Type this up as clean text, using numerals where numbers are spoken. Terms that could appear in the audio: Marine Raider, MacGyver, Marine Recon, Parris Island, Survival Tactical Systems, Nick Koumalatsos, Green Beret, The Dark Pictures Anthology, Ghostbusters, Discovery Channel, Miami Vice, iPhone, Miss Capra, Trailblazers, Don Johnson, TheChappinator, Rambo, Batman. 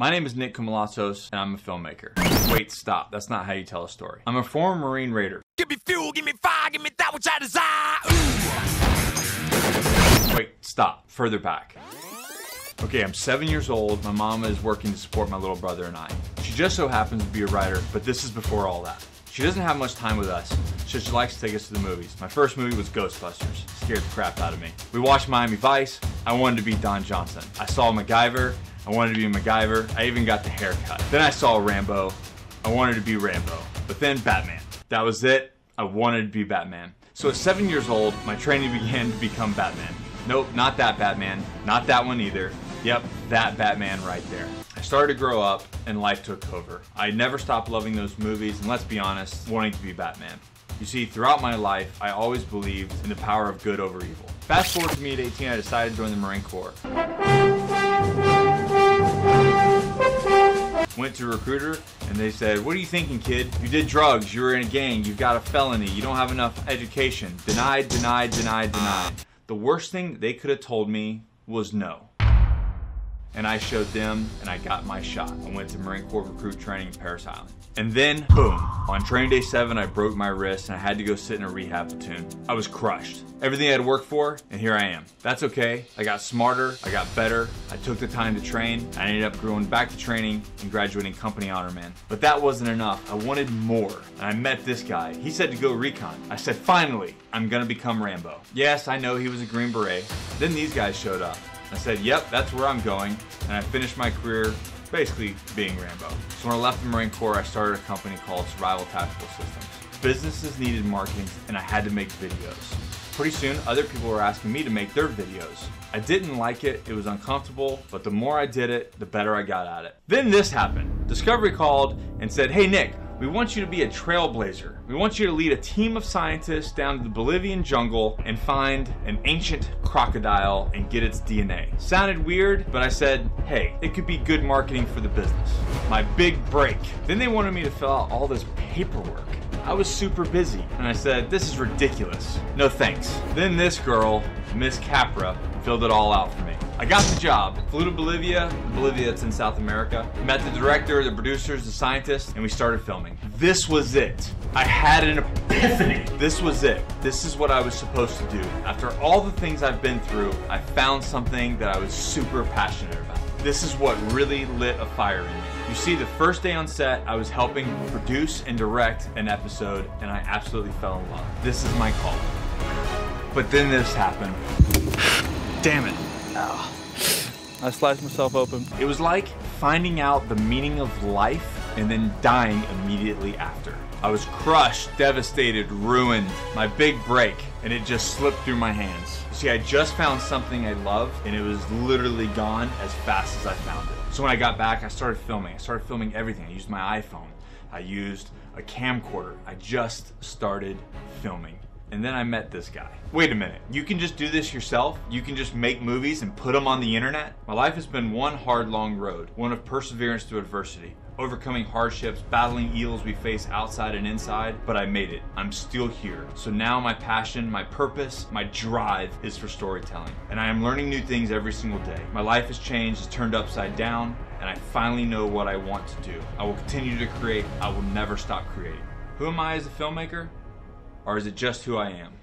My name is Nick Koumalatsos, and I'm a filmmaker. Wait, stop. That's not how you tell a story. I'm a former Marine Raider. Give me fuel, give me fire, give me that which I desire. Ooh. Wait, stop. Further back. Okay, I'm 7 years old. My mama is working to support my little brother and I. She just so happens to be a writer, but this is before all that. She doesn't have much time with us, so she likes to take us to the movies. My first movie was Ghostbusters. Scared the crap out of me. We watched Miami Vice. I wanted to be Don Johnson. I saw MacGyver. I wanted to be MacGyver. I even got the haircut. Then I saw Rambo. I wanted to be Rambo. But then Batman. That was it. I wanted to be Batman. So at 7 years old, my training began to become Batman. Nope, not that Batman. Not that one either. Yep, that Batman right there. I started to grow up and life took over. I never stopped loving those movies and, let's be honest, wanting to be Batman. You see, throughout my life, I always believed in the power of good over evil. Fast forward to me at 18, I decided to join the Marine Corps. Went to a recruiter and they said, "What are you thinking, kid? You did drugs, you were in a gang, you've got a felony, you don't have enough education." Denied, denied, denied, denied. The worst thing they could have told me was no. And I showed them, and I got my shot. I went to Marine Corps recruit training in Parris Island. And then, boom, on training day 7, I broke my wrist, and I had to go sit in a rehab platoon. I was crushed. Everything I had worked for, and here I am. That's okay. I got smarter. I got better. I took the time to train. I ended up going back to training and graduating company honor man. But that wasn't enough. I wanted more, and I met this guy. He said to go recon. I said, finally, I'm gonna become Rambo. Yes, I know he was a Green Beret. Then these guys showed up. I said, yep, that's where I'm going, and I finished my career basically being Rambo. So when I left the Marine Corps, I started a company called Survival Tactical Systems. Businesses needed marketing, and I had to make videos. Pretty soon, other people were asking me to make their videos. I didn't like it, it was uncomfortable, but the more I did it, the better I got at it. Then this happened. Discovery called and said, hey Nick, we want you to be a trailblazer. We want you to lead a team of scientists down to the Bolivian jungle and find an ancient crocodile and get its DNA. Sounded weird, but I said, hey, it could be good marketing for the business. My big break. Then they wanted me to fill out all this paperwork. I was super busy, and I said, this is ridiculous. No thanks. Then this girl, Miss Capra, filled it all out for me. I got the job, flew to Bolivia, that's in South America, met the director, the producers, the scientists, and we started filming. This was it. I had an epiphany. This was it. This is what I was supposed to do. After all the things I've been through, I found something that I was super passionate about. This is what really lit a fire in me. You see, the first day on set, I was helping produce and direct an episode, and I absolutely fell in love. This is my calling. But then this happened. Damn it. Oh. I sliced myself open. It was like finding out the meaning of life and then dying immediately after. I was crushed, devastated, ruined. My big break, and it just slipped through my hands. You see, I just found something I love, and it was literally gone as fast as I found it. So when I got back, I started filming. I started filming everything. I used my iPhone. I used a camcorder. I just started filming. And then I met this guy. Wait a minute, you can just do this yourself? You can just make movies and put them on the internet? My life has been one hard, long road, one of perseverance through adversity, overcoming hardships, battling evils we face outside and inside, but I made it. I'm still here. So now my passion, my purpose, my drive is for storytelling. And I am learning new things every single day. My life has changed, it's turned upside down, and I finally know what I want to do. I will continue to create. I will never stop creating. Who am I as a filmmaker? Or is it just who I am?